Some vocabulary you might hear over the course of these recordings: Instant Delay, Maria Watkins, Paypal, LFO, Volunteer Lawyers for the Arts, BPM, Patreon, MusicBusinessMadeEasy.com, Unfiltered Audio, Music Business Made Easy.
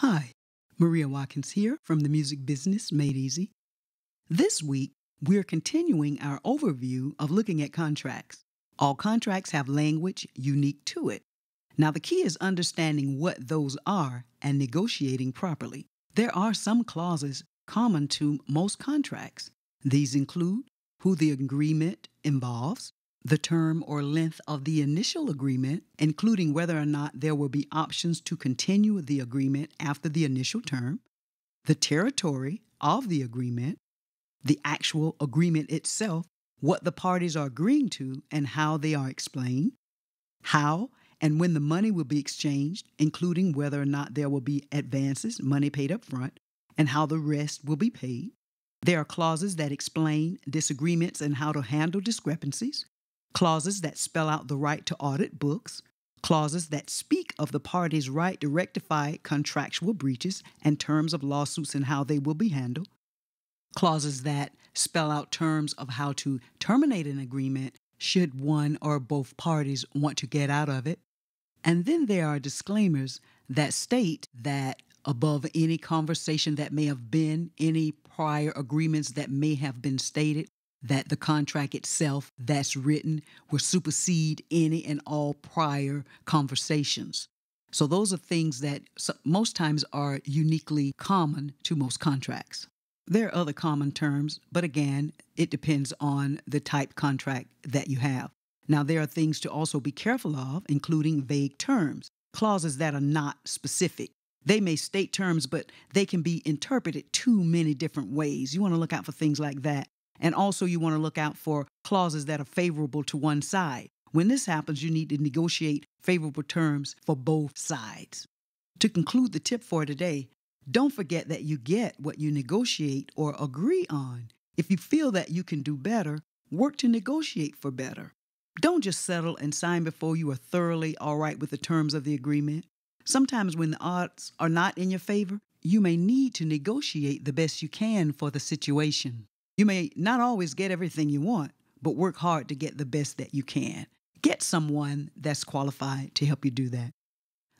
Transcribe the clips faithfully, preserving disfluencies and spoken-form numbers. Hi, Maria Watkins here from the Music Business Made Easy. This week, we're continuing our overview of looking at contracts. All contracts have language unique to it. Now, the key is understanding what those are and negotiating properly. There are some clauses common to most contracts. These include who the agreement involves, the term or length of the initial agreement, including whether or not there will be options to continue the agreement after the initial term, the territory of the agreement, the actual agreement itself, what the parties are agreeing to and how they are explained, how and when the money will be exchanged, including whether or not there will be advances, money paid up front, and how the rest will be paid. There are clauses that explain disagreements and how to handle discrepancies, clauses that spell out the right to audit books, clauses that speak of the party's right to rectify contractual breaches and terms of lawsuits and how they will be handled, clauses that spell out terms of how to terminate an agreement should one or both parties want to get out of it, and then there are disclaimers that state that above any conversation that may have been, any prior agreements that may have been stated, that the contract itself that's written will supersede any and all prior conversations. So those are things that most times are uniquely common to most contracts. There are other common terms, but again, it depends on the type contract that you have. Now, there are things to also be careful of, including vague terms, clauses that are not specific. They may state terms, but they can be interpreted too many different ways. You want to look out for things like that. And also you want to look out for clauses that are favorable to one side. When this happens, you need to negotiate favorable terms for both sides. To conclude the tip for today, don't forget that you get what you negotiate or agree on. If you feel that you can do better, work to negotiate for better. Don't just settle and sign before you are thoroughly all right with the terms of the agreement. Sometimes when the odds are not in your favor, you may need to negotiate the best you can for the situation. You may not always get everything you want, but work hard to get the best that you can. Get someone that's qualified to help you do that.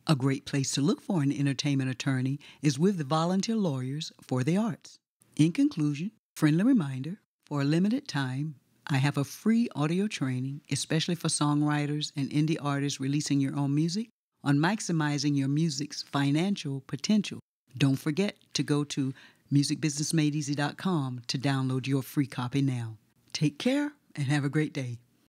A great place to look for an entertainment attorney is with the Volunteer Lawyers for the Arts. In conclusion, friendly reminder, for a limited time, I have a free audio training, especially for songwriters and indie artists releasing your own music, on maximizing your music's financial potential. Don't forget to go to music business made easy dot com to download your free copy now. Take care and have a great day.